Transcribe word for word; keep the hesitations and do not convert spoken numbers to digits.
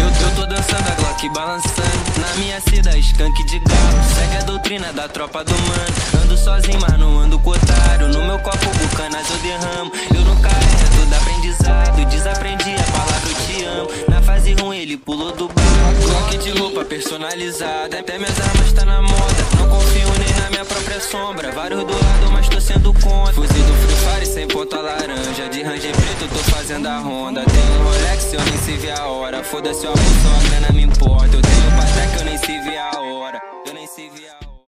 Eu, eu tô dançando a Glock balançando. Na minha cida, skunk de galo. Segue a doutrina da tropa do mano. Ando sozinho, mas não ando com otário. No meu copo, bucanas eu derramo. Eu no carro, é tudo aprendizado. Desaprendi a palavra eu te amo. Na fase ruim, ele pulou do banco. Glock de roupa personalizada. Até minhas armas tá na moda. Não confio nem na minha própria sombra. Vários do lado, mas tô sendo contra. Fuzil do Free Fire sem ponta laranja. De ranger preto, tô fazendo a ronda. Tenho Rolex, eu nem se vê a hora. Foda-se o amor, só a grana me importa. Eu tenho Patek, eu nem se vê a hora. Eu nem se vê a hora.